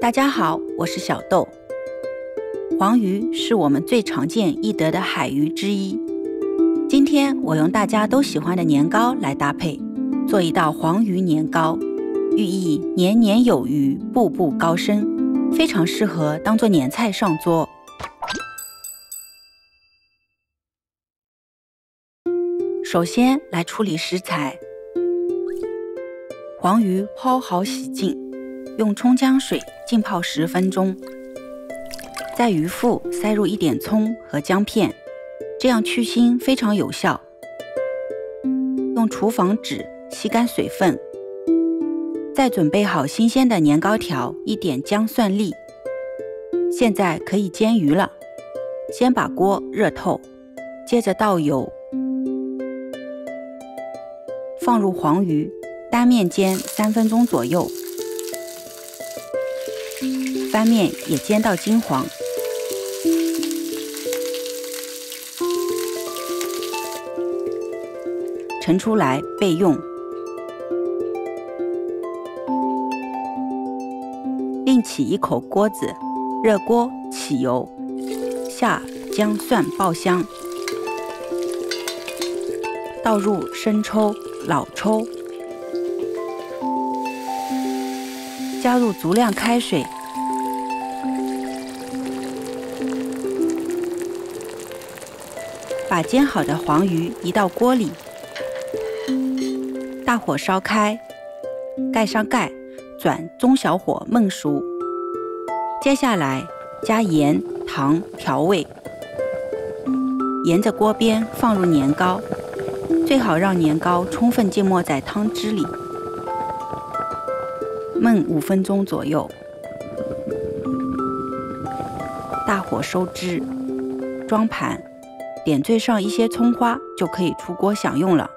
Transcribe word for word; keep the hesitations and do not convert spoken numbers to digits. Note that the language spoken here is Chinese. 大家好，我是小豆。黄鱼是我们最常见易得的海鱼之一。今天我用大家都喜欢的年糕来搭配，做一道黄鱼年糕，寓意年年有余，步步高升，非常适合当做年菜上桌。首先来处理食材，黄鱼泡好洗净，用葱姜水浸泡十分钟。在鱼腹塞入一点葱和姜片，这样去腥非常有效。用厨房纸吸干水分，再准备好新鲜的年糕条，一点姜蒜粒。现在可以煎鱼了，先把锅热透，接着倒油，放入黄鱼，单面煎三分钟左右，翻面也煎到金黄。盛出来备用。另起一口锅子，热锅起油，下姜蒜爆香，倒入生抽、老抽，加入足量开水，把煎好的黄鱼移到锅里。大火烧开，盖上盖，转中小火焖熟。接下来加盐、糖调味，沿着锅边放入年糕，最好让年糕充分浸没在汤汁里。焖五分钟左右，大火收汁，装盘，点缀上一些葱花就可以出锅享用了。